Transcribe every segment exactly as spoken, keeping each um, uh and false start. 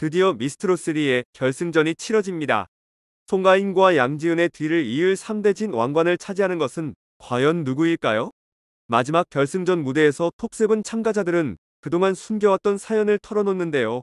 드디어 미스트롯쓰리의 결승전이 치러집니다. 송가인과 양지은의 뒤를 이을 삼대진 왕관을 차지하는 것은 과연 누구일까요? 마지막 결승전 무대에서 톱세븐 참가자들은 그동안 숨겨왔던 사연을 털어놓는데요.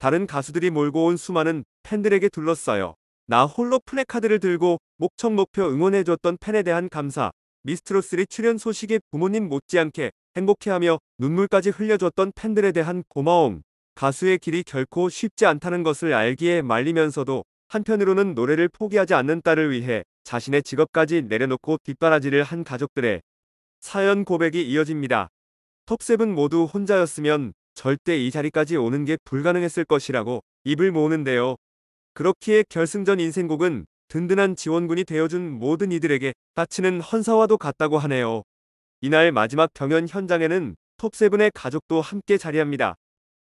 다른 가수들이 몰고 온 수많은 팬들에게 둘러싸여 나 홀로 플래카드를 들고 목청 높여 응원해줬던 팬에 대한 감사, 미스트롯쓰리 출연 소식에 부모님 못지않게 행복해하며 눈물까지 흘려줬던 팬들에 대한 고마움, 가수의 길이 결코 쉽지 않다는 것을 알기에 말리면서도 한편으로는 노래를 포기하지 않는 딸을 위해 자신의 직업까지 내려놓고 뒷바라지를 한 가족들의 사연 고백이 이어집니다. 톱세븐 모두 혼자였으면 절대 이 자리까지 오는 게 불가능했을 것이라고 입을 모으는데요. 그렇기에 결승전 인생곡은 든든한 지원군이 되어준 모든 이들에게 바치는 헌사와도 같다고 하네요. 이날 마지막 경연 현장에는 톱세븐의 가족도 함께 자리합니다.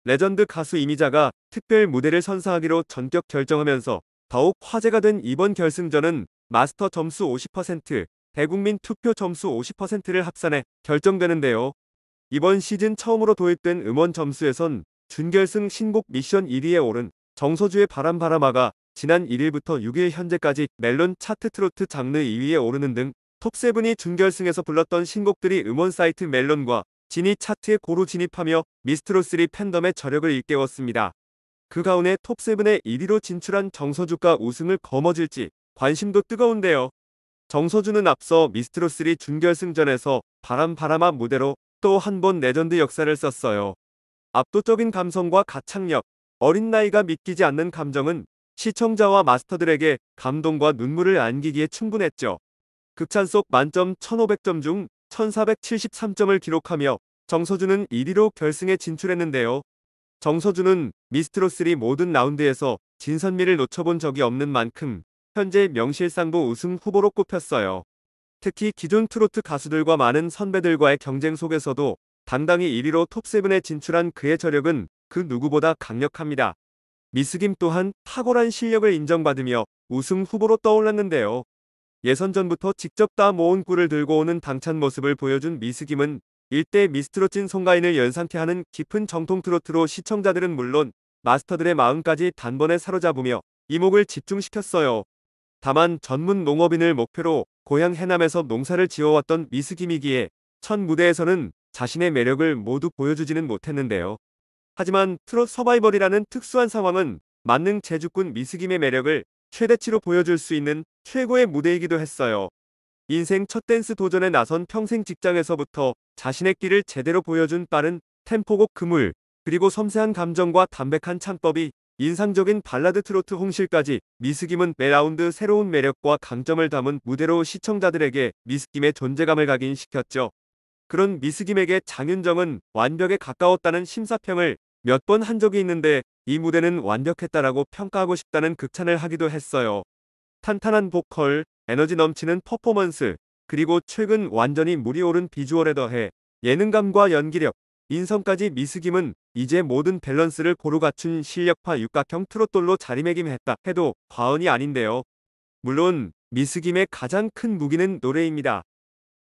레전드 가수 이미자가 특별 무대를 선사하기로 전격 결정하면서 더욱 화제가 된 이번 결승전은 마스터 점수 오십 퍼센트, 대국민 투표 점수 오십 퍼센트를 합산해 결정되는데요. 이번 시즌 처음으로 도입된 음원 점수에선 준결승 신곡 미션 일 위에 오른 정서주의 바람바람아가 지난 일일부터 육일 현재까지 멜론 차트 트로트 장르 이 위에 오르는 등 톱세븐이 준결승에서 불렀던 신곡들이 음원 사이트 멜론과 지니 차트에 고루 진입하며 미스트롯쓰리 팬덤의 저력을 일깨웠습니다. 그 가운데 톱세븐의 일 위로 진출한 정서주가 우승을 거머쥘지 관심도 뜨거운데요. 정서주는 앞서 미스트롯쓰리 준결승전에서 바람바람아 무대로 또 한 번 레전드 역사를 썼어요. 압도적인 감성과 가창력, 어린 나이가 믿기지 않는 감정은 시청자와 마스터들에게 감동과 눈물을 안기기에 충분했죠. 극찬 속 만점 천오백 점 중 천사백칠십삼 점을 기록하며 정서주는 일 위로 결승에 진출했는데요. 정서주는 미스트롯쓰리 모든 라운드에서 진선미를 놓쳐본 적이 없는 만큼 현재 명실상부 우승 후보로 꼽혔어요. 특히 기존 트로트 가수들과 많은 선배들과의 경쟁 속에서도 당당히 일 위로 톱세븐에 진출한 그의 저력은 그 누구보다 강력합니다. 미스김 또한 탁월한 실력을 인정받으며 우승 후보로 떠올랐는데요. 예선전부터 직접 따 모은 꿀을 들고 오는 당찬 모습을 보여준 미스김은 일대 미스트롯진 송가인을 연상케 하는 깊은 정통 트로트로 시청자들은 물론 마스터들의 마음까지 단번에 사로잡으며 이목을 집중시켰어요. 다만 전문 농업인을 목표로 고향 해남에서 농사를 지어왔던 미스김이기에 첫 무대에서는 자신의 매력을 모두 보여주지는 못했는데요. 하지만 트롯 서바이벌이라는 특수한 상황은 만능 재주꾼 미스김의 매력을 최대치로 보여줄 수 있는 최고의 무대이기도 했어요. 인생 첫 댄스 도전에 나선 평생 직장에서부터 자신의 끼를 제대로 보여준 빠른 템포곡 그물, 그리고 섬세한 감정과 담백한 창법이 인상적인 발라드 트로트 홍실까지 미스김은 매 라운드 새로운 매력과 강점을 담은 무대로 시청자들에게 미스김의 존재감을 각인시켰죠. 그런 미스김에게 장윤정은 완벽에 가까웠다는 심사평을 몇 번 한 적이 있는데 이 무대는 완벽했다라고 평가하고 싶다는 극찬을 하기도 했어요. 탄탄한 보컬, 에너지 넘치는 퍼포먼스, 그리고 최근 완전히 물이 오른 비주얼에 더해 예능감과 연기력, 인성까지 미스김은 이제 모든 밸런스를 고루 갖춘 실력파 육각형 트롯돌로 자리매김했다 해도 과언이 아닌데요. 물론 미스김의 가장 큰 무기는 노래입니다.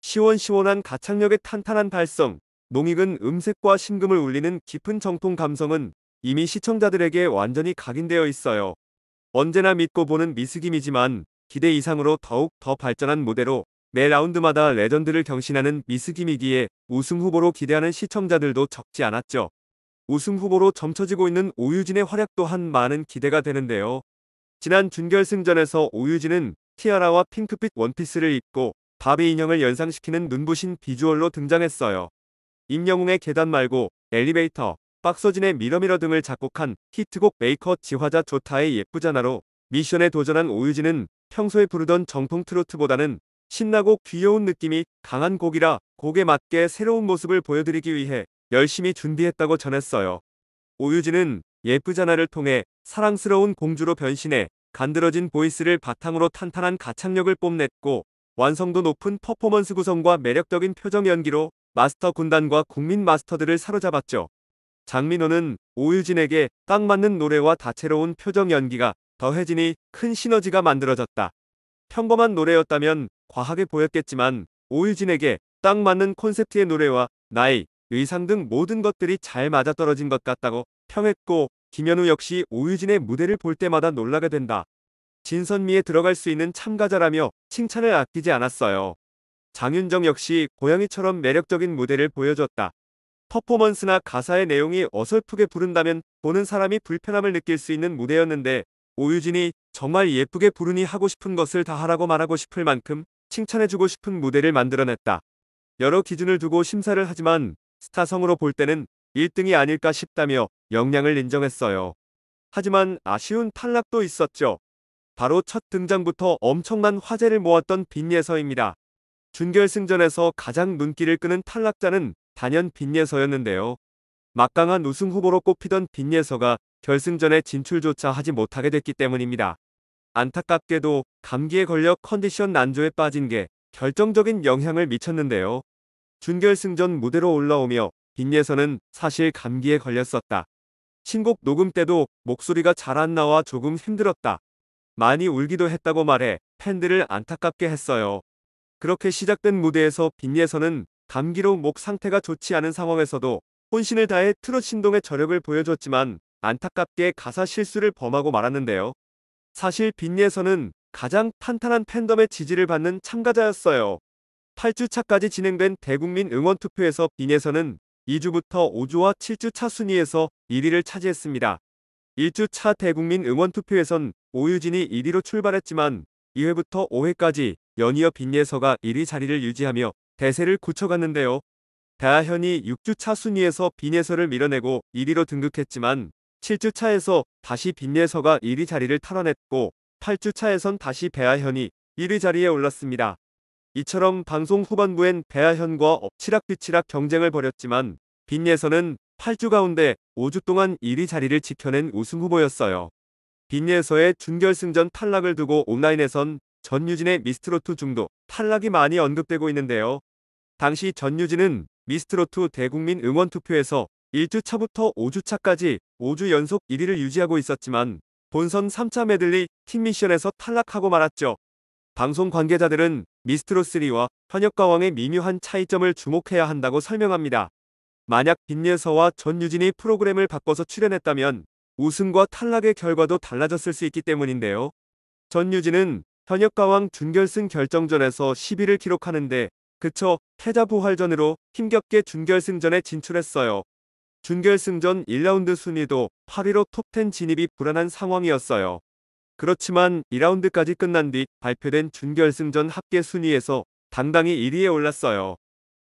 시원시원한 가창력의 탄탄한 발성, 농익은 음색과 심금을 울리는 깊은 정통 감성은 이미 시청자들에게 완전히 각인되어 있어요. 언제나 믿고 보는 미스김이지만 기대 이상으로 더욱 더 발전한 무대로 매 라운드마다 레전드를 경신하는 미스김이기에 우승 후보로 기대하는 시청자들도 적지 않았죠. 우승 후보로 점쳐지고 있는 오유진의 활약 또한 많은 기대가 되는데요. 지난 준결승전에서 오유진은 티아라와 핑크빛 원피스를 입고 바비 인형을 연상시키는 눈부신 비주얼로 등장했어요. 임영웅의 계단 말고 엘리베이터, 박서진의 미러미러 등을 작곡한 히트곡 메이커 지화자 조타의 예쁘잖아로 미션에 도전한 오유진은 평소에 부르던 정통 트로트보다는 신나고 귀여운 느낌이 강한 곡이라 곡에 맞게 새로운 모습을 보여드리기 위해 열심히 준비했다고 전했어요. 오유진은 예쁘잖아를 통해 사랑스러운 공주로 변신해 간드러진 보이스를 바탕으로 탄탄한 가창력을 뽐냈고 완성도 높은 퍼포먼스 구성과 매력적인 표정 연기로 마스터 군단과 국민 마스터들을 사로잡았죠. 장민호는 오유진에게 딱 맞는 노래와 다채로운 표정 연기가 더해지니 큰 시너지가 만들어졌다. 평범한 노래였다면 과하게 보였겠지만 오유진에게 딱 맞는 콘셉트의 노래와 나이, 의상 등 모든 것들이 잘 맞아떨어진 것 같다고 평했고 김현우 역시 오유진의 무대를 볼 때마다 놀라게 된다. 진선미에 들어갈 수 있는 참가자라며 칭찬을 아끼지 않았어요. 장윤정 역시 고양이처럼 매력적인 무대를 보여줬다. 퍼포먼스나 가사의 내용이 어설프게 부른다면 보는 사람이 불편함을 느낄 수 있는 무대였는데 오유진이 정말 예쁘게 부르니 하고 싶은 것을 다 하라고 말하고 싶을 만큼 칭찬해주고 싶은 무대를 만들어냈다. 여러 기준을 두고 심사를 하지만 스타성으로 볼 때는 일 등이 아닐까 싶다며 역량을 인정했어요. 하지만 아쉬운 탈락도 있었죠. 바로 첫 등장부터 엄청난 화제를 모았던 빈예서입니다. 준결승전에서 가장 눈길을 끄는 탈락자는 단연 빈예서였는데요. 막강한 우승 후보로 꼽히던 빈예서가 결승전에 진출조차 하지 못하게 됐기 때문입니다. 안타깝게도 감기에 걸려 컨디션 난조에 빠진 게 결정적인 영향을 미쳤는데요. 준결승전 무대로 올라오며 빈예서는 사실 감기에 걸렸었다. 신곡 녹음 때도 목소리가 잘 안 나와 조금 힘들었다. 많이 울기도 했다고 말해 팬들을 안타깝게 했어요. 그렇게 시작된 무대에서 빈예서는 감기로 목 상태가 좋지 않은 상황에서도 혼신을 다해 트롯 신동의 저력을 보여줬지만 안타깝게 가사 실수를 범하고 말았는데요. 사실 빈예서는 가장 탄탄한 팬덤의 지지를 받는 참가자였어요. 팔 주차까지 진행된 대국민 응원투표에서 빈예서는 이 주부터 오 주와 칠 주차 순위에서 일 위를 차지했습니다. 일 주차 대국민 응원투표에선 오유진이 일 위로 출발했지만 이 회부터 오 회까지 연이어 빈예서가 일 위 자리를 유지하며 대세를 고쳐갔는데요. 다현이 육 주차 순위에서 빈예서를 밀어내고 일 위로 등극했지만 칠 주차에서 다시 빈예서가 일 위 자리를 탈환했고 팔 주차에선 다시 배아현이 일 위 자리에 올랐습니다. 이처럼 방송 후반부엔 배아현과 엎치락뒤치락 경쟁을 벌였지만 빈예서는 팔 주 가운데 오 주 동안 일 위 자리를 지켜낸 우승 후보였어요. 빈예서의 준결승전 탈락을 두고 온라인에선 전유진의 미스트롯투 중도 탈락이 많이 언급되고 있는데요. 당시 전유진은 미스트롯투 대국민 응원투표에서 일 주차부터 오 주차까지 오 주 연속 일 위를 유지하고 있었지만 본선 삼 차 메들리 팀미션에서 탈락하고 말았죠. 방송 관계자들은 미스트롯 쓰리와 현역가왕의 미묘한 차이점을 주목해야 한다고 설명합니다. 만약 빈예서와 전유진이 프로그램을 바꿔서 출연했다면 우승과 탈락의 결과도 달라졌을 수 있기 때문인데요. 전유진은 현역가왕 준결승 결정전에서 십 위를 기록하는데 그쳐 패자 부활전으로 힘겹게 준결승전에 진출했어요. 준결승전 일 라운드 순위도 팔 위로 톱 텐 진입이 불안한 상황이었어요. 그렇지만 이 라운드까지 끝난 뒤 발표된 준결승전 합계 순위에서 당당히 일 위에 올랐어요.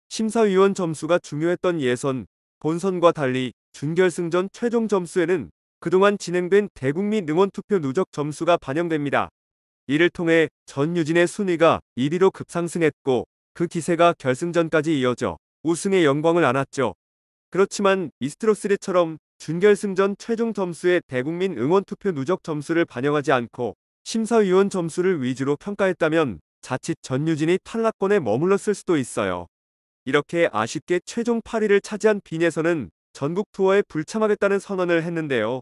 심사위원 점수가 중요했던 예선, 본선과 달리 준결승전 최종 점수에는 그동안 진행된 대국민 응원투표 누적 점수가 반영됩니다. 이를 통해 전유진의 순위가 일 위로 급상승했고 그 기세가 결승전까지 이어져 우승의 영광을 안았죠. 그렇지만 미스트롯 쓰리처럼 준결승전 최종 점수에 대국민 응원투표 누적 점수를 반영하지 않고 심사위원 점수를 위주로 평가했다면 자칫 전유진이 탈락권에 머물렀을 수도 있어요. 이렇게 아쉽게 최종 팔 위를 차지한 빈예서는 전국 투어에 불참하겠다는 선언을 했는데요.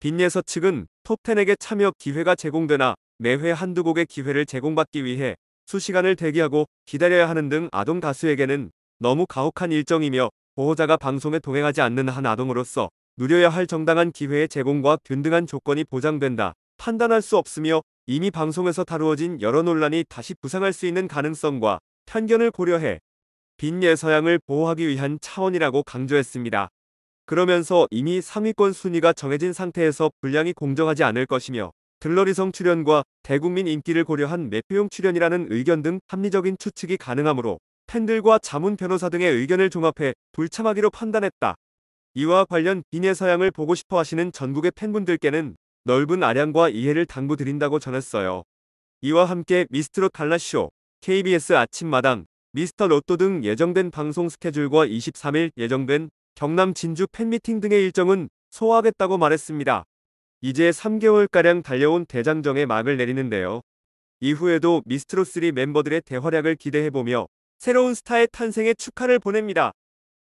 빈예서 측은 톱 텐에게 참여 기회가 제공되나 매회 한두 곡의 기회를 제공받기 위해 수시간을 대기하고 기다려야 하는 등 아동 가수에게는 너무 가혹한 일정이며 보호자가 방송에 동행하지 않는 한 아동으로서 누려야 할 정당한 기회의 제공과 균등한 조건이 보장된다 판단할 수 없으며 이미 방송에서 다루어진 여러 논란이 다시 부상할 수 있는 가능성과 편견을 고려해 빈예서양을 보호하기 위한 차원이라고 강조했습니다. 그러면서 이미 상위권 순위가 정해진 상태에서 분량이 공정하지 않을 것이며 들러리성 출연과 대국민 인기를 고려한 매표용 출연이라는 의견 등 합리적인 추측이 가능하므로 팬들과 자문 변호사 등의 의견을 종합해 불참하기로 판단했다. 이와 관련 빈예서양을 보고 싶어 하시는 전국의 팬분들께는 넓은 아량과 이해를 당부드린다고 전했어요. 이와 함께 미스트롯 갈라쇼, 케이비에스 아침마당, 미스터로또 등 예정된 방송 스케줄과 이십삼 일 예정된 경남 진주 팬미팅 등의 일정은 소화하겠다고 말했습니다. 이제 삼 개월가량 달려온 대장정에 막을 내리는데요. 이후에도 미스트롯 쓰리 멤버들의 대활약을 기대해보며 새로운 스타의 탄생에 축하를 보냅니다.